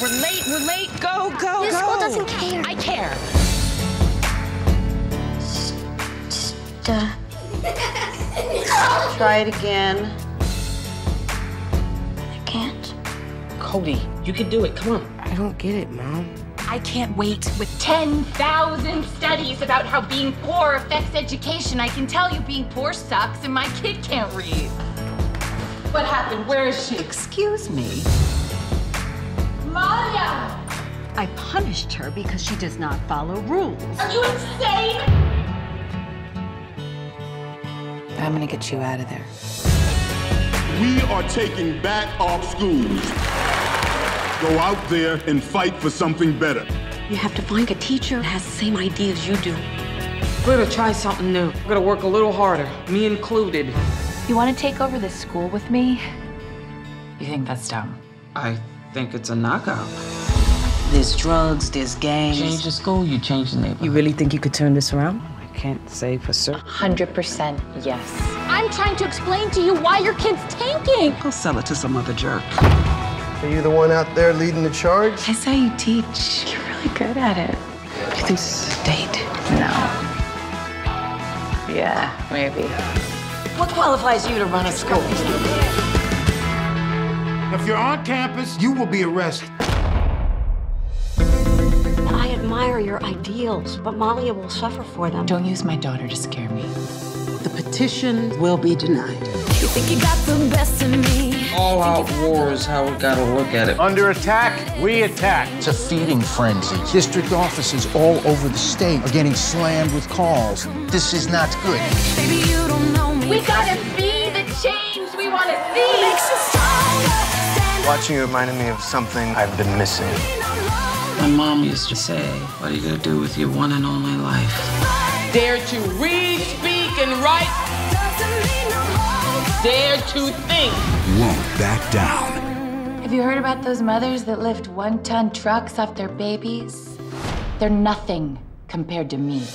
We're late, go. This school doesn't care. I care. Try it again. I can't. Cody, you can do it, come on. I don't get it, Mom. I can't wait. With 10,000 studies about how being poor affects education, I can tell you being poor sucks and my kid can't read. What happened? Where is she? Excuse me. Malia! I punished her because she does not follow rules. Are you insane? I'm gonna get you out of there. We are taking back our schools. Go out there and fight for something better. You have to find a teacher that has the same ideas you do. We're gonna try something new. We're gonna work a little harder, me included. You wanna take over this school with me? You think that's dumb? I think it's a knockout. There's drugs, there's gangs. Change the school, you change the neighborhood. You really think you could turn this around? I can't say for certain. 100% yes. I'm trying to explain to you why your kid's tanking. I'll sell it to some other jerk. Are you the one out there leading the charge? I saw you teach. You're really good at it. You think this is a date? No. Yeah, maybe. What qualifies you to run a school? If you're on campus, you will be arrested. I admire your ideals, but Malia will suffer for them. Don't use my daughter to scare me. The petition will be denied. You think you got the best of me? All-out war is how we gotta look at it. Under attack, we attack. It's a feeding frenzy. District offices all over the state are getting slammed with calls. This is not good. Baby, you don't know me. We gotta be the change we wanna see. Watching you reminded me of something I've been missing. My mom used to say, what are you gonna do with your one and only life? Dare to read, speak, and write. Dare to think. Won't back down. Have you heard about those mothers that lift 1-ton trucks off their babies? They're nothing compared to me.